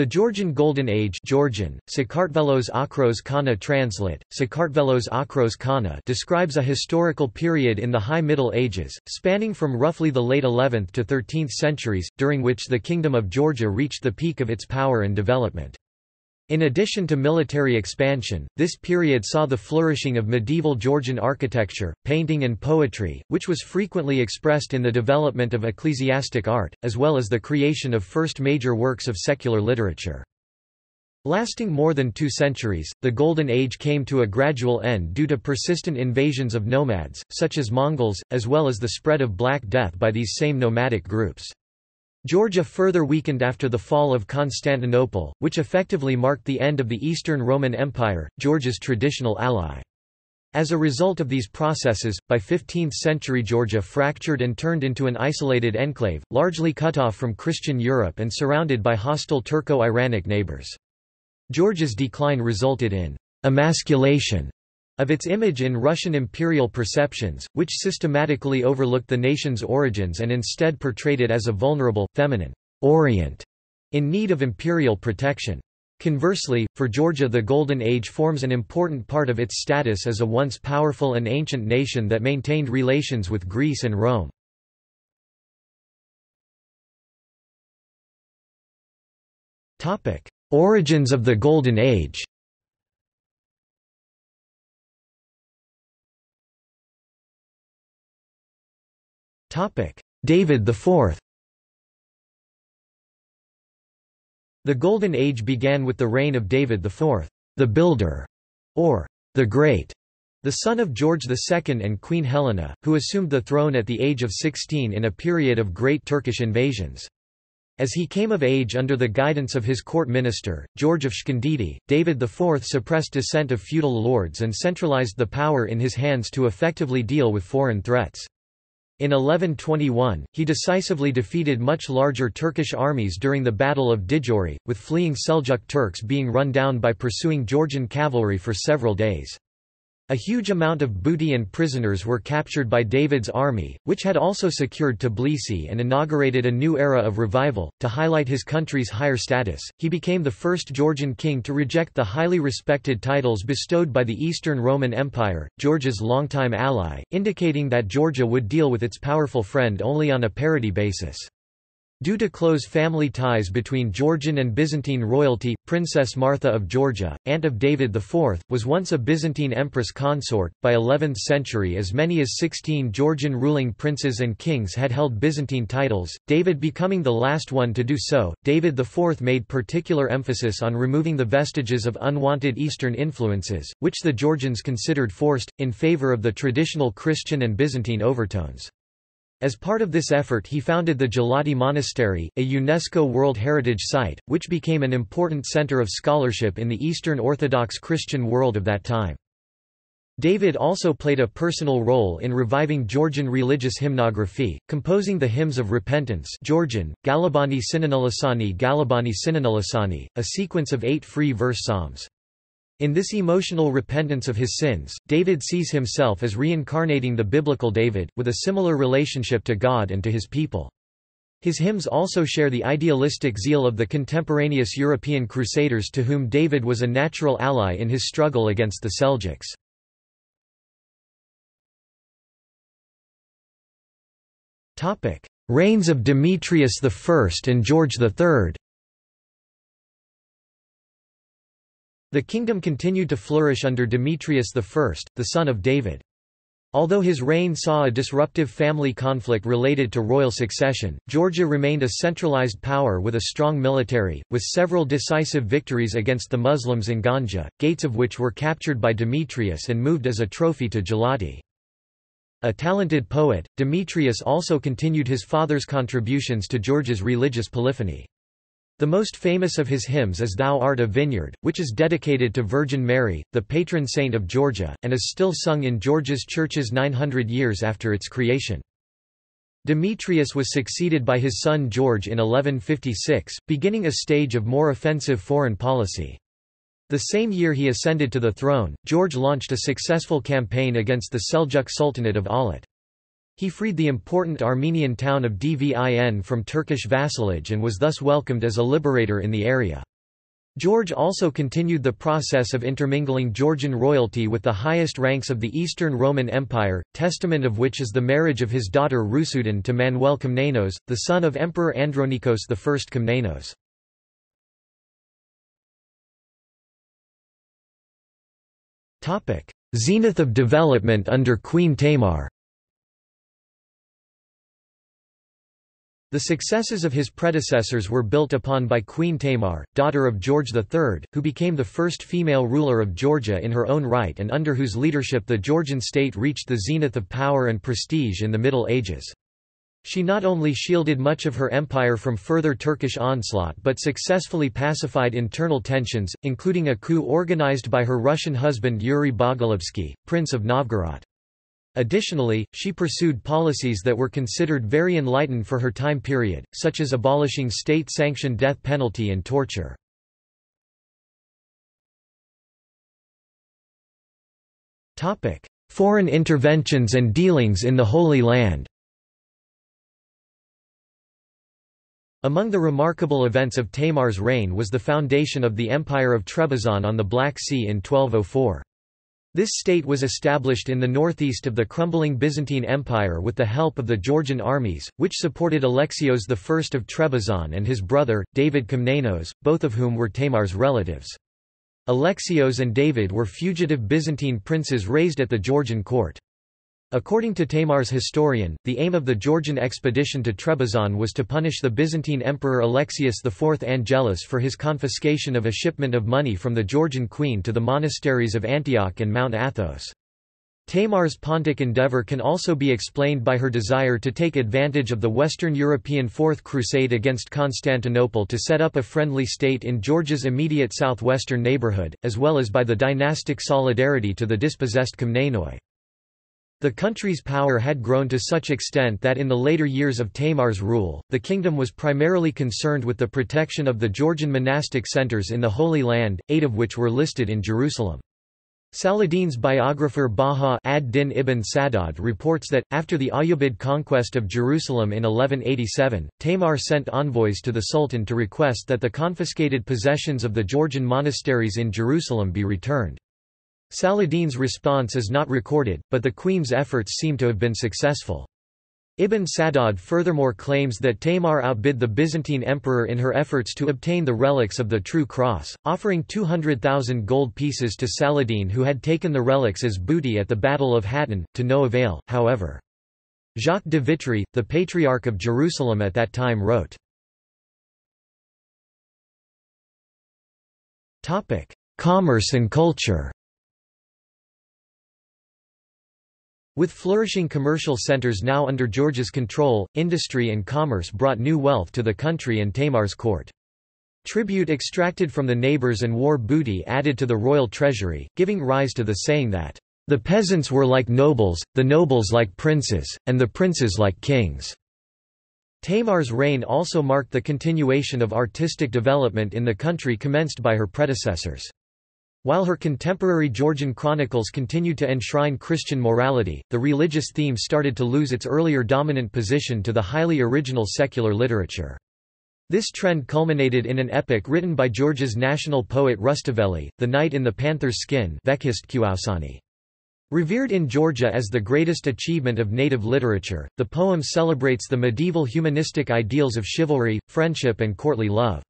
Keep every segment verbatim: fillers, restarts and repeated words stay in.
The Georgian Golden Age Georgian, Sakartvelos Okros Khana translate, Sakartvelos Okros Khana describes a historical period in the High Middle Ages, spanning from roughly the late eleventh to thirteenth centuries, during which the Kingdom of Georgia reached the peak of its power and development. In addition to military expansion, this period saw the flourishing of medieval Georgian architecture, painting and poetry, which was frequently expressed in the development of ecclesiastic art, as well as the creation of first major works of secular literature. Lasting more than two centuries, the Golden Age came to a gradual end due to persistent invasions of nomads, such as Mongols, as well as the spread of Black Death by these same nomadic groups. Georgia further weakened after the fall of Constantinople, which effectively marked the end of the Eastern Roman Empire, Georgia's traditional ally. As a result of these processes, by fifteenth century Georgia fractured and turned into an isolated enclave, largely cut off from Christian Europe and surrounded by hostile Turco-Iranic neighbors. Georgia's decline resulted in emasculation of its image in Russian imperial perceptions, which systematically overlooked the nation's origins and instead portrayed it as a vulnerable, feminine Orient in need of imperial protection. Conversely, for Georgia the Golden Age forms an important part of its status as a once powerful and ancient nation that maintained relations with Greece and Rome. Origins of the Golden Age. David the fourth. The Golden Age began with the reign of David the fourth, the Builder, or the Great, the son of George the second and Queen Helena, who assumed the throne at the age of sixteen in a period of great Turkish invasions. As he came of age under the guidance of his court minister, George of Shkandidi, David the fourth suppressed dissent of feudal lords and centralized the power in his hands to effectively deal with foreign threats. In eleven twenty-one, he decisively defeated much larger Turkish armies during the Battle of Didjori, with fleeing Seljuk Turks being run down by pursuing Georgian cavalry for several days. A huge amount of booty and prisoners were captured by David's army, which had also secured Tbilisi and inaugurated a new era of revival. To highlight his country's higher status, he became the first Georgian king to reject the highly respected titles bestowed by the Eastern Roman Empire, Georgia's longtime ally, indicating that Georgia would deal with its powerful friend only on a parity basis. Due to close family ties between Georgian and Byzantine royalty, Princess Martha of Georgia, aunt of David the fourth, was once a Byzantine empress consort. By eleventh century, as many as sixteen Georgian ruling princes and kings had held Byzantine titles, David becoming the last one to do so. David the fourth made particular emphasis on removing the vestiges of unwanted Eastern influences, which the Georgians considered forced, in favor of the traditional Christian and Byzantine overtones. As part of this effort he founded the Gelati Monastery, a UNESCO World Heritage Site, which became an important center of scholarship in the Eastern Orthodox Christian world of that time. David also played a personal role in reviving Georgian religious hymnography, composing the Hymns of Repentance Georgian, Galabani Sinanulasani Galabani Sinanulasani, a sequence of eight free-verse psalms. In this emotional repentance of his sins, David sees himself as reincarnating the biblical David, with a similar relationship to God and to his people. His hymns also share the idealistic zeal of the contemporaneous European crusaders, to whom David was a natural ally in his struggle against the Seljuks. Topic: Reigns of Demetrius the first and George the third. The kingdom continued to flourish under Demetrius the first, the son of David. Although his reign saw a disruptive family conflict related to royal succession, Georgia remained a centralized power with a strong military, with several decisive victories against the Muslims in Ganja, gates of which were captured by Demetrius and moved as a trophy to Gelati. A talented poet, Demetrius also continued his father's contributions to Georgia's religious polyphony. The most famous of his hymns is Thou Art a Vineyard, which is dedicated to Virgin Mary, the patron saint of Georgia, and is still sung in Georgia's churches nine hundred years after its creation. Demetrius was succeeded by his son George in eleven fifty-six, beginning a stage of more offensive foreign policy. The same year he ascended to the throne, George launched a successful campaign against the Seljuk Sultanate of Alat. He freed the important Armenian town of Dvin from Turkish vassalage and was thus welcomed as a liberator in the area. George also continued the process of intermingling Georgian royalty with the highest ranks of the Eastern Roman Empire, testament of which is the marriage of his daughter Rusudan to Manuel Komnenos, the son of Emperor Andronikos I Komnenos. Zenith of development under Queen Tamar. The successes of his predecessors were built upon by Queen Tamar, daughter of George the Third, who became the first female ruler of Georgia in her own right and under whose leadership the Georgian state reached the zenith of power and prestige in the Middle Ages. She not only shielded much of her empire from further Turkish onslaught but successfully pacified internal tensions, including a coup organized by her Russian husband Yuri Bogolubsky, Prince of Novgorod. Additionally, she pursued policies that were considered very enlightened for her time period, such as abolishing state-sanctioned death penalty and torture. Foreign interventions and dealings in the Holy Land. Among the remarkable events of Tamar's reign was the foundation of the Empire of Trebizond on the Black Sea in twelve oh four. This state was established in the northeast of the crumbling Byzantine Empire with the help of the Georgian armies, which supported Alexios the First of Trebizond and his brother, David Komnenos, both of whom were Tamar's relatives. Alexios and David were fugitive Byzantine princes raised at the Georgian court. According to Tamar's historian, the aim of the Georgian expedition to Trebizond was to punish the Byzantine Emperor Alexius the Fourth Angelus for his confiscation of a shipment of money from the Georgian queen to the monasteries of Antioch and Mount Athos. Tamar's Pontic endeavor can also be explained by her desire to take advantage of the Western European Fourth Crusade against Constantinople to set up a friendly state in Georgia's immediate southwestern neighborhood, as well as by the dynastic solidarity to the dispossessed Komnenoi. The country's power had grown to such extent that in the later years of Tamar's rule, the kingdom was primarily concerned with the protection of the Georgian monastic centers in the Holy Land, eight of which were listed in Jerusalem. Saladin's biographer Baha' Ad-Din ibn Sadad reports that, after the Ayyubid conquest of Jerusalem in eleven eighty-seven, Tamar sent envoys to the Sultan to request that the confiscated possessions of the Georgian monasteries in Jerusalem be returned. Saladin's response is not recorded, but the queen's efforts seem to have been successful. Ibn Sadad furthermore claims that Tamar outbid the Byzantine emperor in her efforts to obtain the relics of the True Cross, offering two hundred thousand gold pieces to Saladin, who had taken the relics as booty at the Battle of Hattin, to no avail, however. Jacques de Vitry, the Patriarch of Jerusalem at that time, wrote. Commerce and culture. With flourishing commercial centers now under Georgia's control, industry and commerce brought new wealth to the country and Tamar's court. Tribute extracted from the neighbors and war booty added to the royal treasury, giving rise to the saying that, "The peasants were like nobles, the nobles like princes, and the princes like kings." Tamar's reign also marked the continuation of artistic development in the country commenced by her predecessors. While her contemporary Georgian chronicles continued to enshrine Christian morality, the religious theme started to lose its earlier dominant position to the highly original secular literature. This trend culminated in an epic written by Georgia's national poet Rustaveli, The Knight in the Panther's Skin. Revered in Georgia as the greatest achievement of native literature, the poem celebrates the medieval humanistic ideals of chivalry, friendship and courtly love.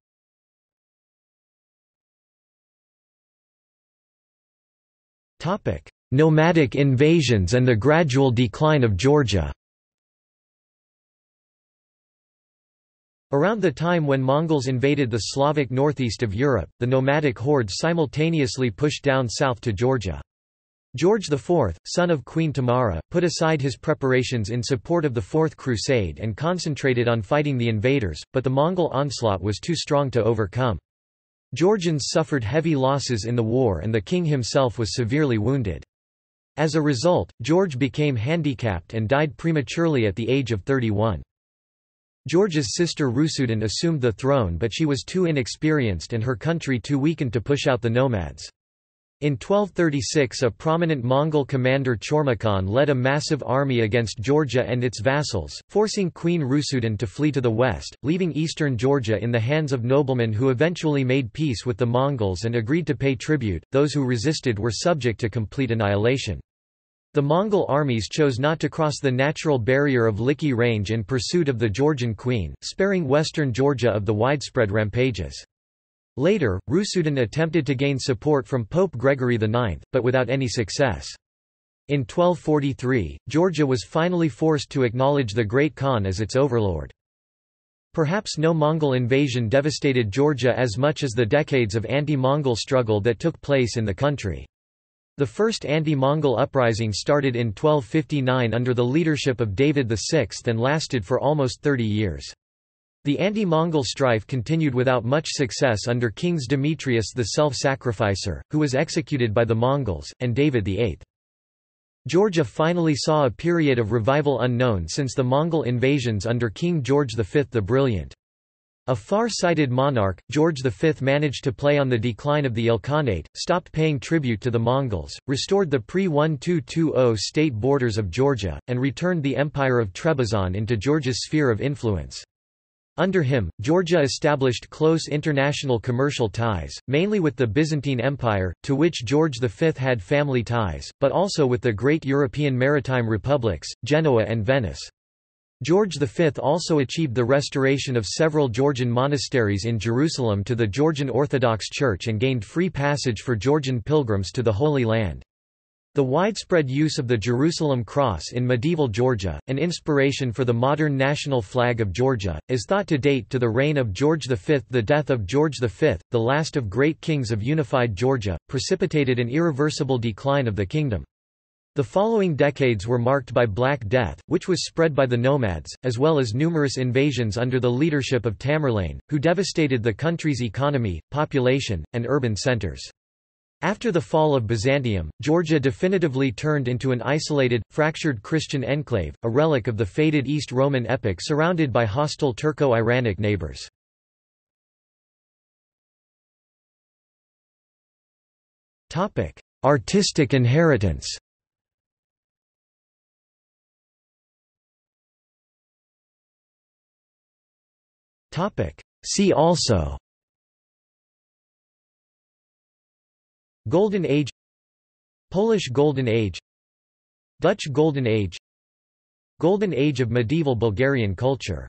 Nomadic invasions and the gradual decline of Georgia. Around the time when Mongols invaded the Slavic northeast of Europe, the nomadic hordes simultaneously pushed down south to Georgia. George the Fourth, son of Queen Tamara, put aside his preparations in support of the Fourth Crusade and concentrated on fighting the invaders, but the Mongol onslaught was too strong to overcome. Georgians suffered heavy losses in the war and the king himself was severely wounded. As a result, George became handicapped and died prematurely at the age of thirty-one. George's sister Rusudan assumed the throne, but she was too inexperienced and her country too weakened to push out the nomads. In twelve thirty-six a prominent Mongol commander Chormakhan led a massive army against Georgia and its vassals, forcing Queen Rusudan to flee to the west, leaving eastern Georgia in the hands of noblemen who eventually made peace with the Mongols and agreed to pay tribute. Those who resisted were subject to complete annihilation. The Mongol armies chose not to cross the natural barrier of Liki Range in pursuit of the Georgian queen, sparing western Georgia of the widespread rampages. Later, Rusudan attempted to gain support from Pope Gregory the ninth, but without any success. In twelve forty-three, Georgia was finally forced to acknowledge the Great Khan as its overlord. Perhaps no Mongol invasion devastated Georgia as much as the decades of anti-Mongol struggle that took place in the country. The first anti-Mongol uprising started in twelve fifty-nine under the leadership of David the sixth and lasted for almost thirty years. The anti-Mongol strife continued without much success under kings Demetrius the Self-Sacrificer, who was executed by the Mongols, and David the eighth. Georgia finally saw a period of revival unknown since the Mongol invasions under King George the fifth the Brilliant. A far-sighted monarch, George the fifth managed to play on the decline of the Ilkhanate, stopped paying tribute to the Mongols, restored the pre twelve twenty state borders of Georgia, and returned the Empire of Trebizond into Georgia's sphere of influence. Under him, Georgia established close international commercial ties, mainly with the Byzantine Empire, to which George the fifth had family ties, but also with the great European maritime republics, Genoa and Venice. George the fifth also achieved the restoration of several Georgian monasteries in Jerusalem to the Georgian Orthodox Church and gained free passage for Georgian pilgrims to the Holy Land. The widespread use of the Jerusalem cross in medieval Georgia, an inspiration for the modern national flag of Georgia, is thought to date to the reign of George the fifth. The death of George the fifth, the last of great kings of unified Georgia, precipitated an irreversible decline of the kingdom. The following decades were marked by Black Death, which was spread by the nomads, as well as numerous invasions under the leadership of Tamerlane, who devastated the country's economy, population, and urban centers. After the fall of Byzantium, Georgia definitively turned into an isolated, fractured Christian enclave, a relic of the faded East Roman epoch surrounded by hostile Turco-Iranic neighbors. Topic: Artistic inheritance. Topic: See also. Golden Age, Polish Golden Age, Dutch Golden Age, Golden Age of medieval Bulgarian culture.